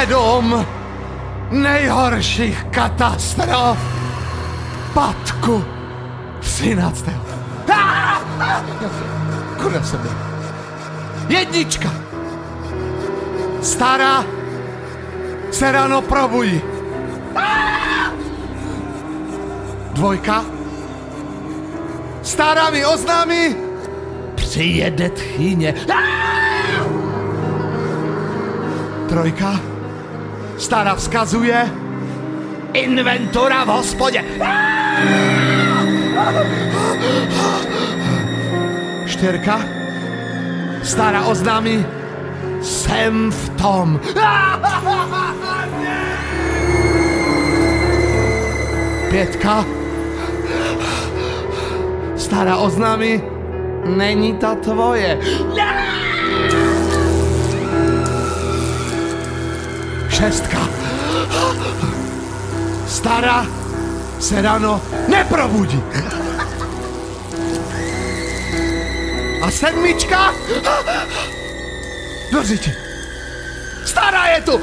7 nejhorších katastrof Patku 13. Kurva jsem byl. 1. Stará se ráno probudí. 2. Stará mi oznámí, přijede tchyně. 3. Stará vzkazuje, inventura v hospodě. 4. Stará oznámí, jsem v tom. 5. Stará oznámí, není ta tvoje. 6. Stará se ráno neprobudí. A 7. Do řiti. Stará je tu.